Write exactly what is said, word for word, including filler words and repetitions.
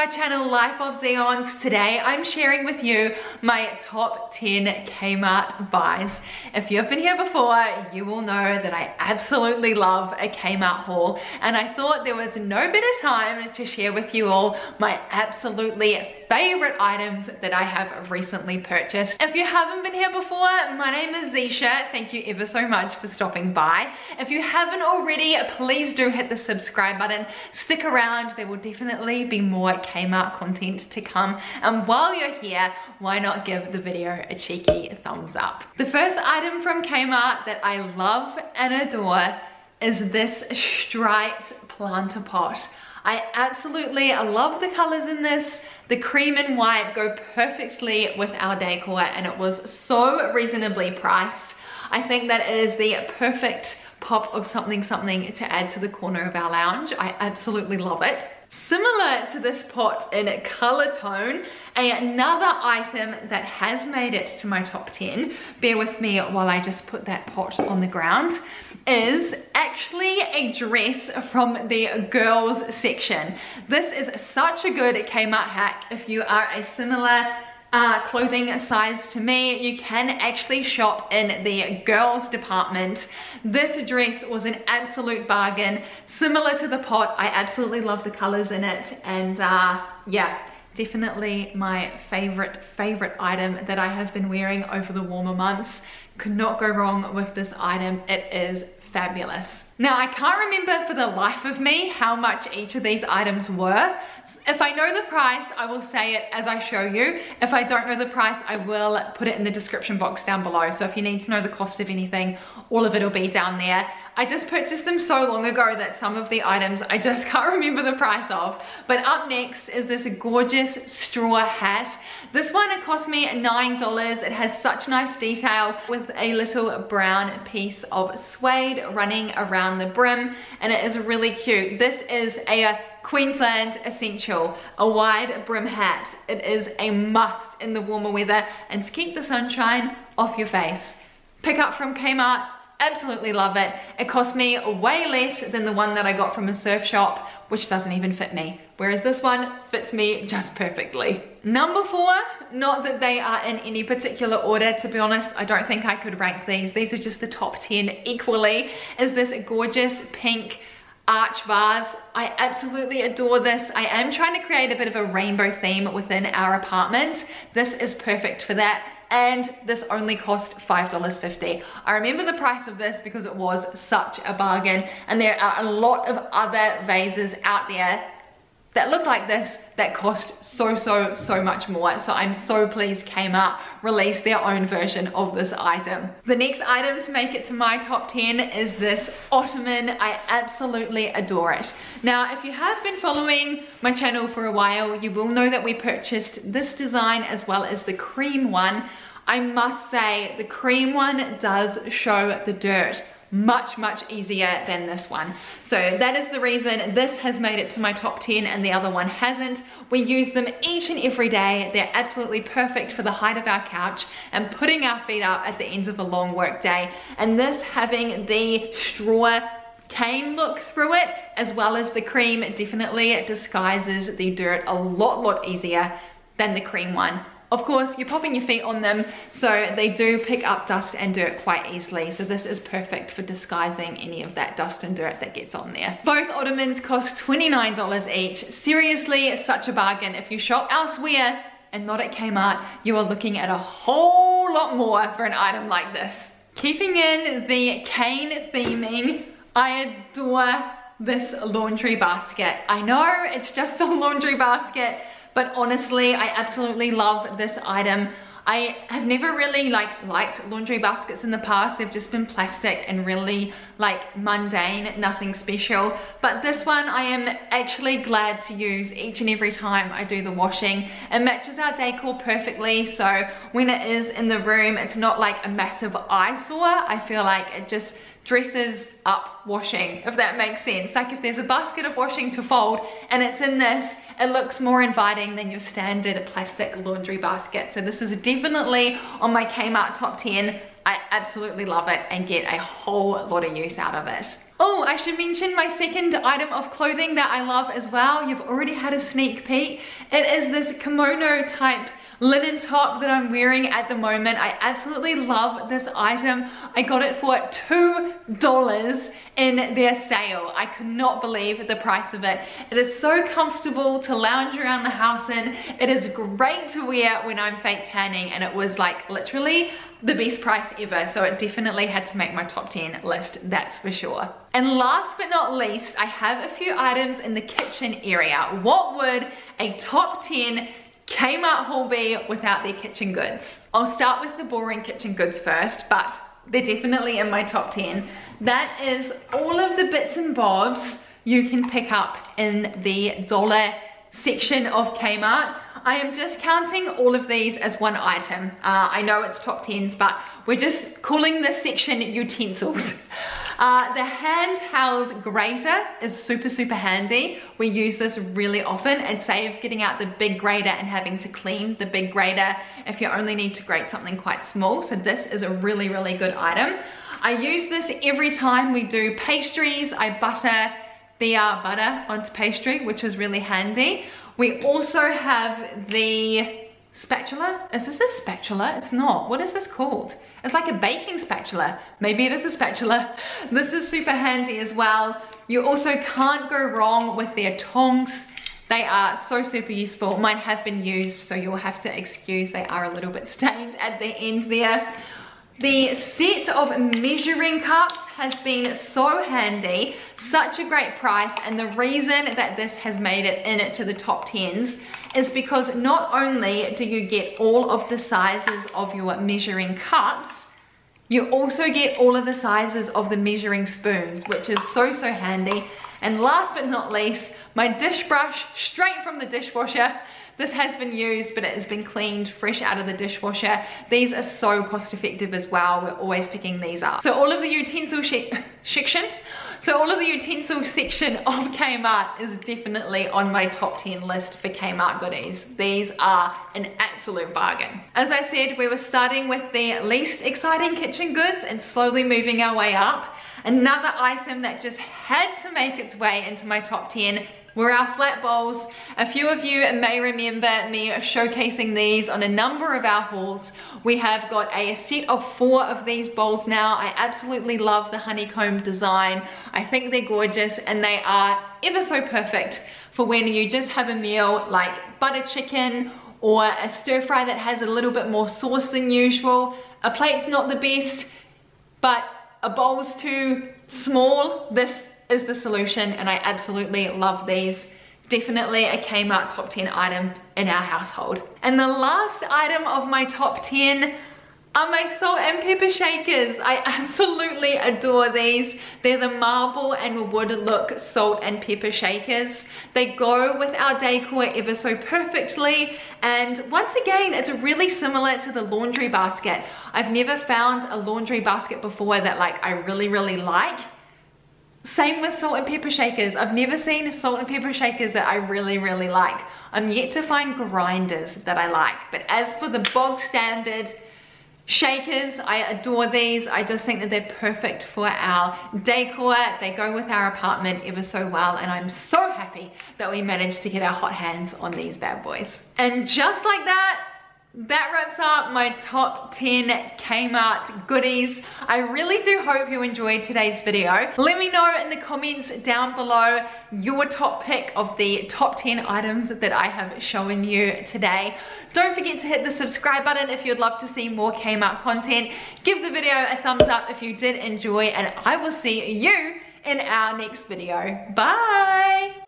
my channel Life of Zeons. Today I'm sharing with you my top ten Kmart buys. If you've been here before, you will know that I absolutely love a Kmart haul, and I thought there was no better time to share with you all my absolutely favorite items that I have recently purchased. If you haven't been here before, my name is Zeesha. Thank you ever so much for stopping by. If you haven't already, please do hit the subscribe button. Stick around, there will definitely be more Kmart content to come. And while you're here, why not give the video a cheeky thumbs up? The first item from Kmart that I love and adore is this striped planter pot. I absolutely love the colors in this. The cream and white go perfectly with our decor, and it was so reasonably priced. I think that it is the perfect pop of something something to add to the corner of our lounge. I absolutely love it. Similar to this pot in color tone, another item that has made it to my top ten, bear with me while I just put that pot on the ground, is actually a dress from the girls section. This is such a good Kmart hack. If you are a similar uh, clothing size to me, you can actually shop in the girls department. This dress was an absolute bargain. Similar to the pot, I absolutely love the colors in it, and uh, yeah, definitely my favorite, favorite item that I have been wearing over the warmer months. Could not go wrong with this item. It is fabulous. Now, I can't remember for the life of me how much each of these items were. If I know the price, I will say it as I show you. If I don't know the price, I will put it in the description box down below. So if you need to know the cost of anything, all of it will be down there. I just purchased them so long ago that some of the items I just can't remember the price of. But up next is this gorgeous straw hat. This one, it cost me nine dollars. It has such nice detail with a little brown piece of suede running around the brim, and it is really cute. This is a Queensland essential, a wide brim hat. It is a must in the warmer weather and to keep the sunshine off your face. Pick up from Kmart. Absolutely love it. It cost me way less than the one that I got from a surf shop, which doesn't even fit me, whereas this one fits me just perfectly. Number four, not that they are in any particular order, to be honest, I don't think I could rank these. These are just the top ten equally, is this gorgeous pink arch vase. I absolutely adore this. I am trying to create a bit of a rainbow theme within our apartment. This is perfect for that. And this only cost five dollars and fifty cents. I remember the price of this because it was such a bargain, and there are a lot of other vases out there that look like this that cost so, so, so much more. So I'm so pleased Kmart released their own version of this item. The next item to make it to my top ten is this ottoman. I absolutely adore it. Now, if you have been following my channel for a while, you will know that we purchased this design as well as the cream one. I must say the cream one does show the dirt much, much easier than this one. So that is the reason this has made it to my top ten and the other one hasn't. We use them each and every day. They're absolutely perfect for the height of our couch and putting our feet up at the ends of a long work day. And this having the straw cane look through it, as well as the cream, definitely disguises the dirt a lot, lot easier than the cream one. Of course, you're popping your feet on them, so they do pick up dust and dirt quite easily. So this is perfect for disguising any of that dust and dirt that gets on there. Both ottomans cost twenty-nine dollars each. Seriously, such a bargain. If you shop elsewhere and not at Kmart, you are looking at a whole lot more for an item like this. Keeping in the cane theming, I adore this laundry basket. I know it's just a laundry basket, but honestly, I absolutely love this item. I have never really like liked laundry baskets in the past. They've just been plastic and really like mundane, nothing special. But this one I am actually glad to use each and every time I do the washing. It matches our decor perfectly, so when it is in the room, it's not like a massive eyesore. I feel like it just dresses up washing, if that makes sense. Like if there's a basket of washing to fold and it's in this, it looks more inviting than your standard plastic laundry basket. So this is definitely on my Kmart top ten. I absolutely love it and get a whole lot of use out of it. Oh, I should mention my second item of clothing that I love as well. You've already had a sneak peek. It is this kimono type linen top that I'm wearing at the moment. I absolutely love this item. I got it for two dollars in their sale. I could not believe the price of it. It is so comfortable to lounge around the house in. It is great to wear when I'm fake tanning, and it was like literally the best price ever. So it definitely had to make my top ten list, that's for sure. And last but not least, I have a few items in the kitchen area. What would a top ten Kmart haul be without their kitchen goods? I'll start with the boring kitchen goods first, but they're definitely in my top ten. That is all of the bits and bobs you can pick up in the dollar section of Kmart. I am just counting all of these as one item. Uh, I know it's top tens, but we're just calling this section utensils. Uh, the handheld grater is super, super handy. We use this really often. It saves getting out the big grater and having to clean the big grater if you only need to grate something quite small. So this is a really, really good item. I use this every time we do pastries. I butter the uh, butter onto pastry, which is really handy. We also have the spatula. Is this a spatula? It's not. What is this called? It's like a baking spatula. Maybe it is a spatula. This is super handy as well. You also can't go wrong with their tongs. They are so super useful. Mine have been used, so you'll have to excuse they are a little bit stained at the end there. The set of measuring cups has been so handy, such a great price, and the reason that this has made it in it to the top tens is because not only do you get all of the sizes of your measuring cups, you also get all of the sizes of the measuring spoons, which is so, so handy. And last but not least, my dish brush straight from the dishwasher. This has been used, but it has been cleaned fresh out of the dishwasher. These are so cost effective as well. We're always picking these up. So all of the utensil section, so all of the utensil section of Kmart is definitely on my top ten list for Kmart goodies. These are an absolute bargain. As I said, we were starting with the least exciting kitchen goods and slowly moving our way up. Another item that just had to make its way into my top ten were our flat bowls. A few of you may remember me showcasing these on a number of our hauls. We have got a set of four of these bowls now. I absolutely love the honeycomb design. I think they're gorgeous, and they are ever so perfect for when you just have a meal like butter chicken or a stir fry that has a little bit more sauce than usual. A plate's not the best, but a bowl's too small. This is the solution, and I absolutely love these. Definitely a Kmart top ten item in our household. And the last item of my top ten are my salt and pepper shakers. I absolutely adore these. They're the marble and wood look salt and pepper shakers. They go with our decor ever so perfectly, and once again, it's really similar to the laundry basket. I've never found a laundry basket before that like I really, really like. Same with salt and pepper shakers. I've never seen salt and pepper shakers that I really, really like. I'm yet to find grinders that I like. But as for the bog standard shakers, I adore these. I just think that they're perfect for our decor. They go with our apartment ever so well, and I'm so happy that we managed to get our hot hands on these bad boys. And just like that, that wraps up my top ten Kmart goodies. I really do hope you enjoyed today's video. Let me know in the comments down below your top pick of the top ten items that I have shown you today. Don't forget to hit the subscribe button if you'd love to see more Kmart content. Give the video a thumbs up if you did enjoy, and I will see you in our next video. Bye!